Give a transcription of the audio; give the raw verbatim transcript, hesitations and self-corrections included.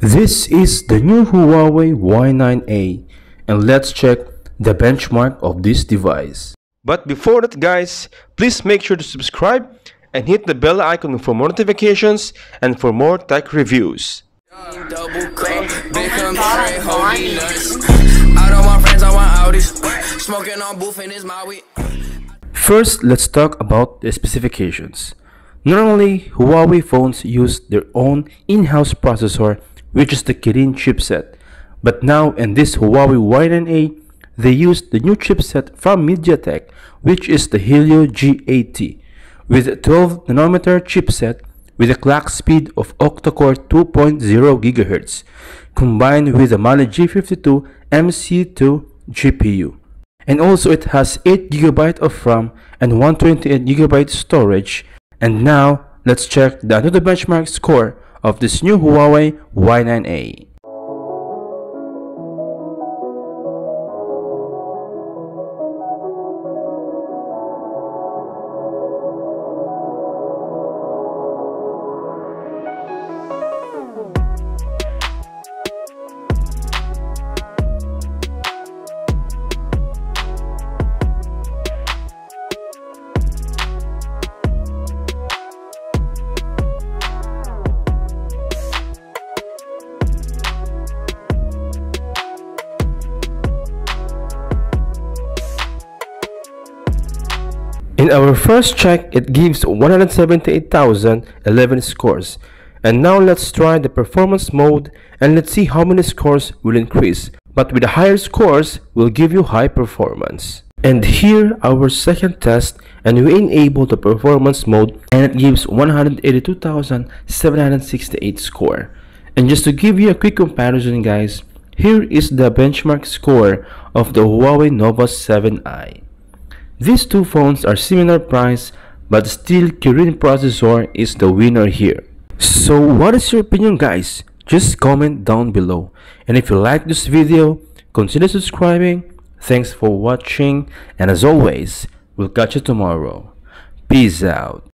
This is the new Huawei Y nine A, and let's check the benchmark of this device. But before that, guys, please make sure to subscribe and hit the bell icon for more notifications and for more tech reviews. First, let's talk about the specifications. Normally, Huawei phones use their own in-house processor, which is the Kirin chipset, but now in this Huawei Y nine A, they used the new chipset from MediaTek, which is the Helio G eighty, with a twelve nanometer chipset with a clock speed of octa-core two point zero gigahertz, combined with a Mali G fifty-two M C two G P U. And also it has eight gigabyte of RAM and one hundred twenty-eight gigabyte storage. And now, let's check the AnTuTu benchmark score of this new Huawei Y nine A. In our first check, it gives one hundred seventy-eight thousand eleven scores. And now let's try the performance mode and let's see how many scores will increase. But with the higher scores, will give you high performance. And here our second test, and we enable the performance mode and it gives one hundred eighty-two thousand seven hundred sixty-eight score. And just to give you a quick comparison, guys, here is the benchmark score of the Huawei Nova seven i. These two phones are similar price, but still Kirin processor is the winner here. So what is your opinion, guys? Just comment down below. And if you like this video, consider subscribing. Thanks for watching, and as always, we'll catch you tomorrow. Peace out.